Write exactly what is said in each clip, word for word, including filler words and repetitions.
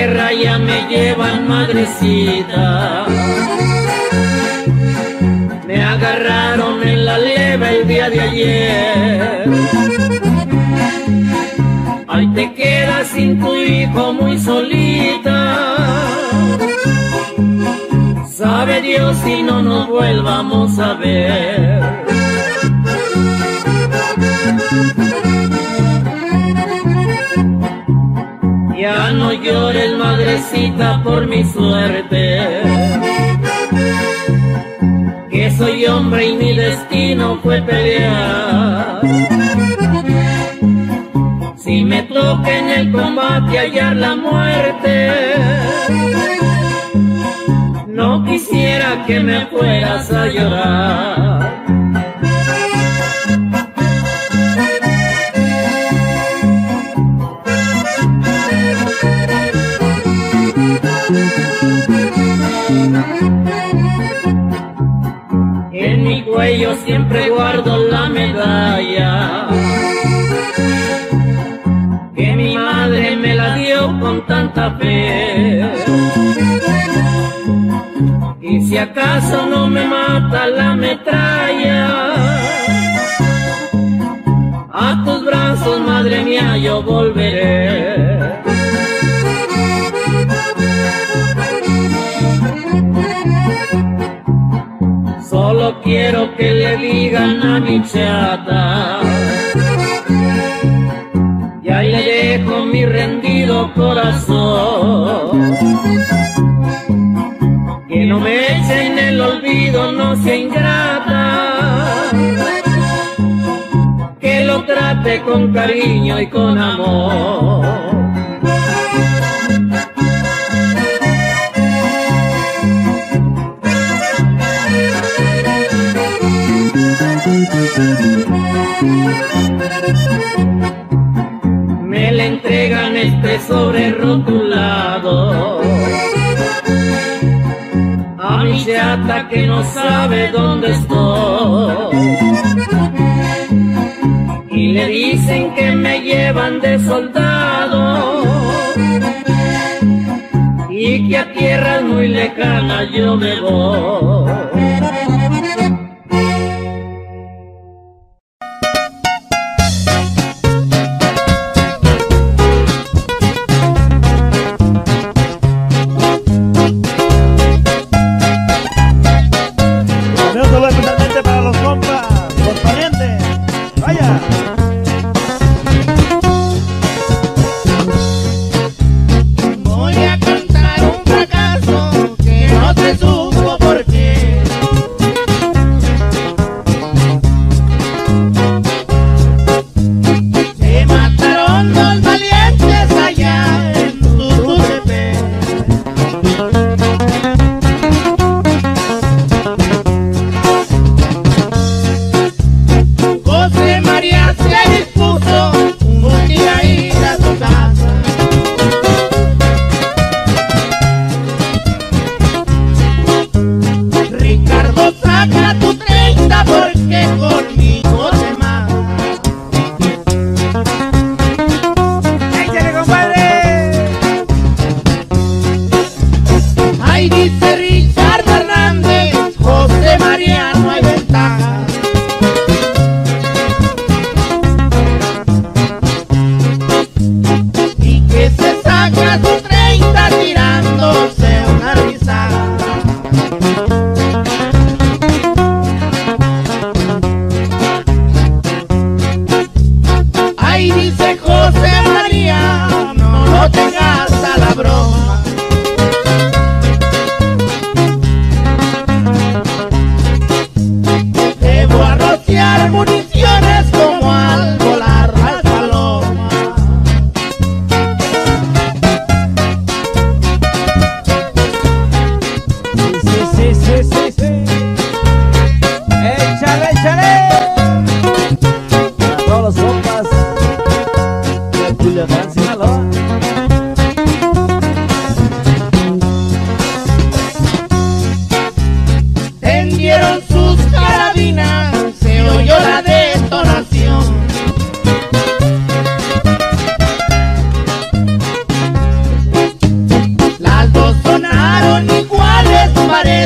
guerra ya me llevan, madrecita. Me agarraron en la leva el día de ayer. Ahí te quedas sin tu hijo muy solita. Sabe Dios si no nos vuelvamos a ver. Ya no llores, madrecita, por mi suerte, que soy hombre y mi destino fue pelear. Si me toca en el combate hallar la muerte, no quisiera que me fueras a llorar. En mi cuello siempre guardo la medalla que mi madre me la dio con tanta fe. Y si acaso no me mata la metralla, a tus brazos, madre mía, yo volveré. Solo quiero que le digan a mi chata, y ahí le dejo mi rendido corazón, que no me eche en el olvido, no sea ingrata, que lo trate con cariño y con amor. Me la entregan este sobre rotulado a mi chata que no sabe dónde estoy, y le dicen que me llevan de soldado y que a tierras muy lejanas yo me voy. Voy a contar un fracaso que no se supo por qué.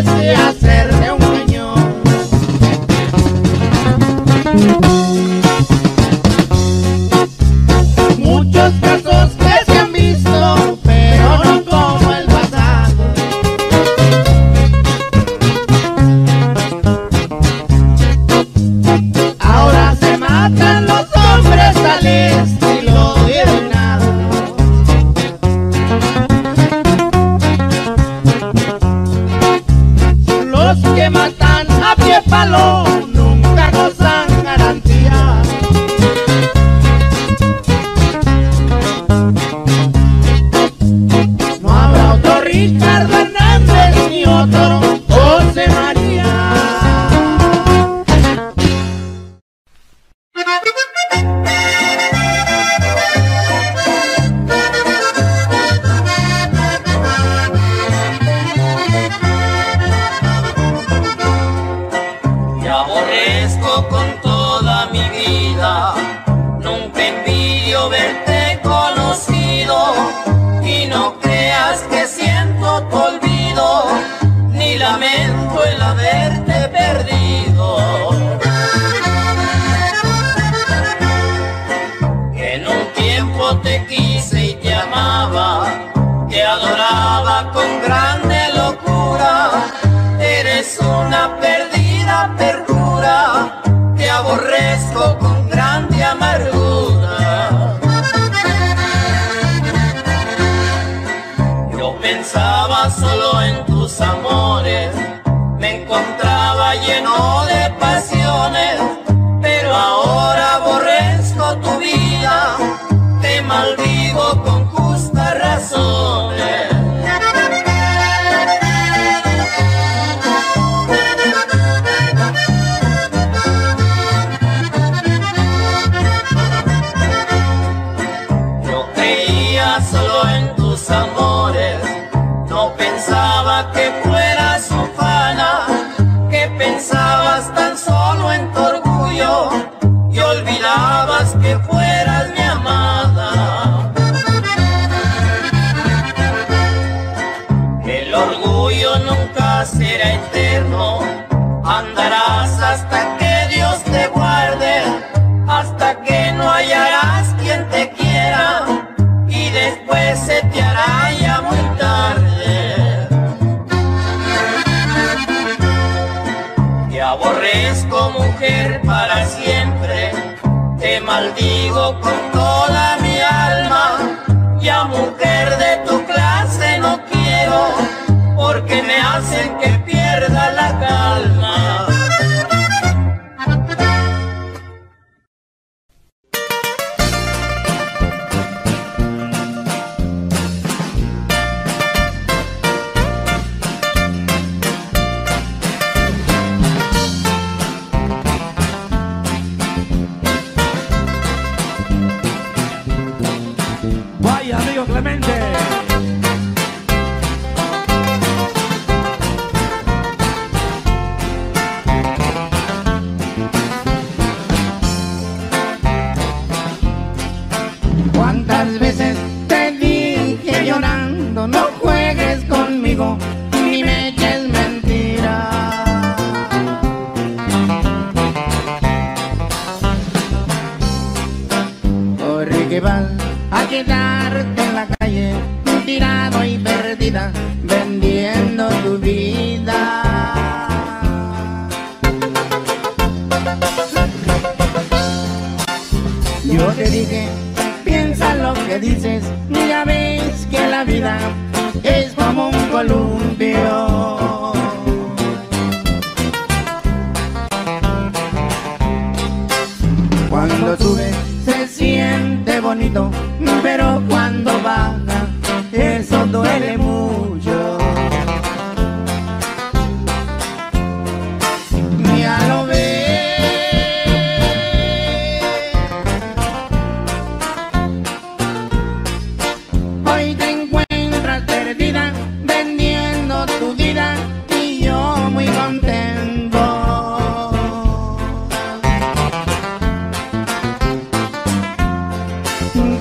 parece hacer de un cañón. Muchos casos que se han visto, pero no como el pasado. Ahora se matan los hombres al este y lo dieron nada. Los que matan a pie palo nunca gozan garantía. No habrá otro Ricardo Hernández ni otro José María. Te aborrezco con toda mi vida, nunca envidio verte conocido, y no creas que siento tu olvido, ni lamento el haberte perdido. En un tiempo te quise y te amaba, te adoraba con grande locura, eres una perdida perdura, te aborrezco con grande amargura. Yo pensaba solo en tus amores, me encontraba lleno de pasiones, pero ahora aborrezco tu vida, te maldigo con justas razones. Solo en tus amores, no pensaba que fueras ufana, que pensabas tan solo en tu orgullo y olvidabas que fueras mi amada. El orgullo nunca será eterno, andarás hasta que Dios te guarde, hasta que no hallarás quien te quiera. Después se te hará ya muy tarde. Te aborrezco, mujer, para siempre, te maldigo con toda mi alma, ya mujer de tu clase no quiero, porque me hacen que pierda la calma. ¿Cuántas veces te dije llorando, no juegues conmigo ni me eches mentiras? Corre que vas a quedarte en la calle, tirado y perdida, vendiendo tu vida. Yo te dije, piensa lo que dices, ya ves que la vida es como un columpio. Cuando sube se siente bonito, pero cuando baja eso duele mucho. Ya lo ves,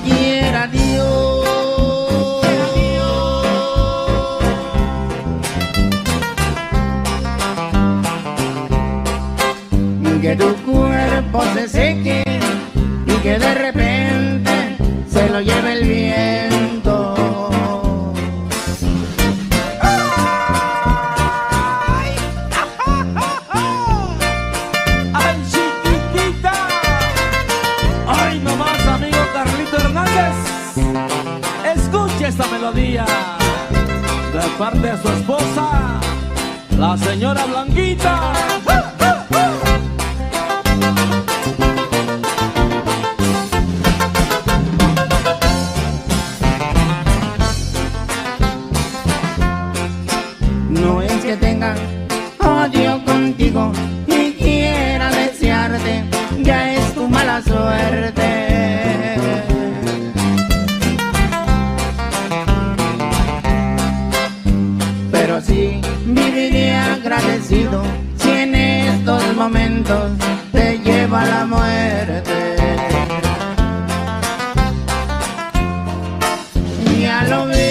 quiera Dios, quiera Dios, de parte de su esposa, la señora Blanquita. No es que tenga odio contigo y quiera desearte, ya es tu mala suerte. Pero sí viviría agradecido si en estos momentos te lleva a la muerte. Ya lo ves.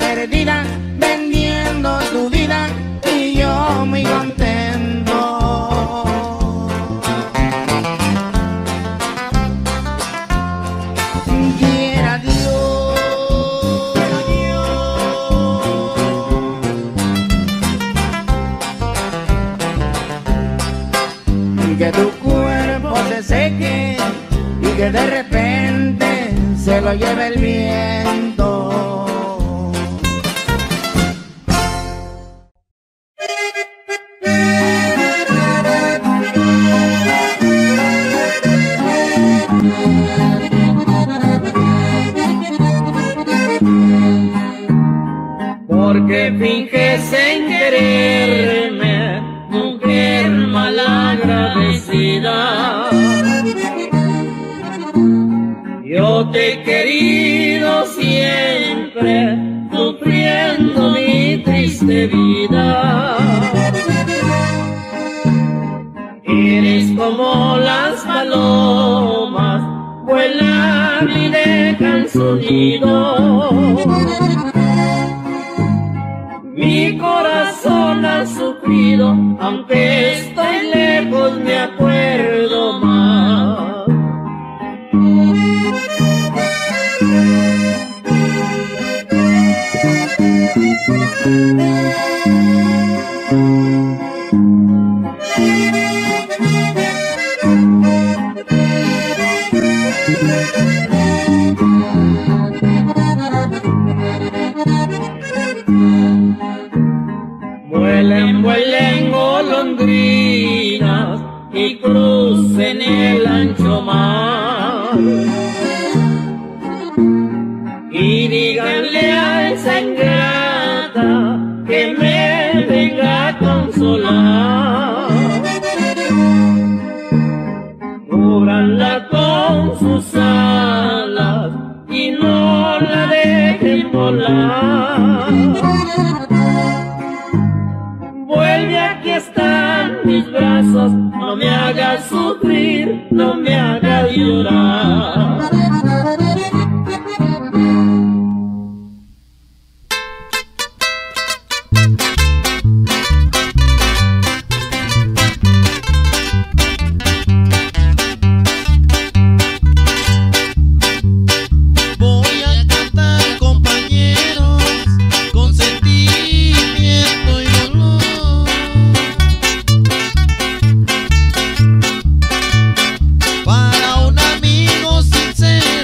Perdida, vendiendo tu vida y yo muy contento. Quiera Dios que tu cuerpo se seque y que de repente se lo lleve el viento. Porque finges en quererme, mujer malagradecida. Yo te he querido siempre, sufriendo mi triste vida. Eres como las palomas, vuelan y dejan su nido. Mi corazón ha sufrido, aunque estoy lejos me acuerdo más. Vuelen, vuelen golondrinas y crucen el ancho mar. Y díganle a esa ingrata que me venga a consolar. Cúbranla con sus alas y no la dejen volar. Están mis brazos, no me hagas sufrir, no me hagas llorar. Para un amigo sincero.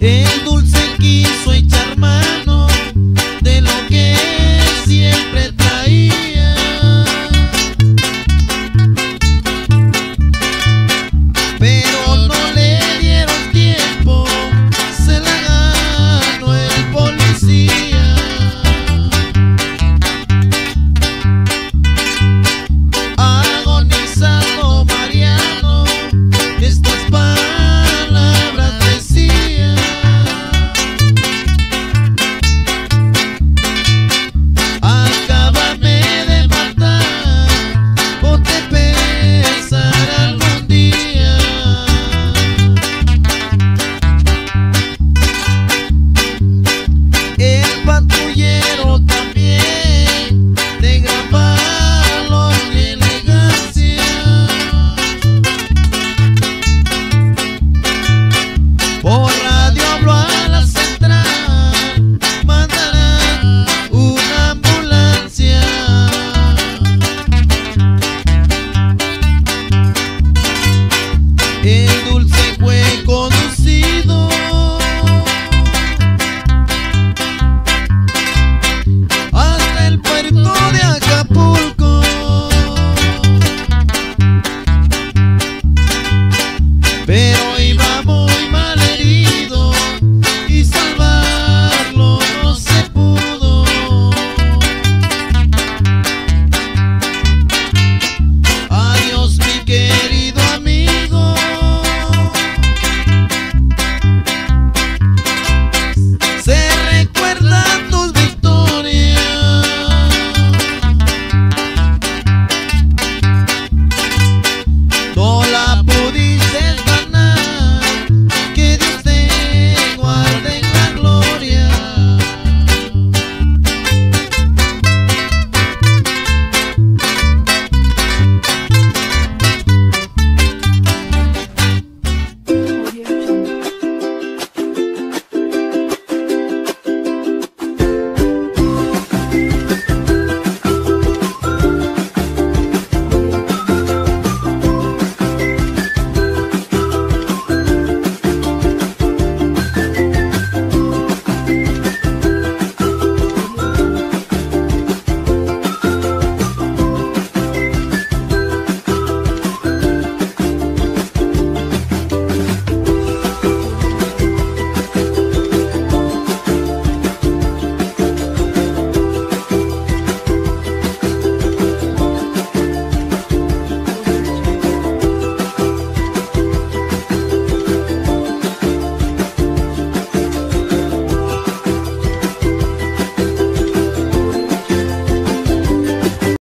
en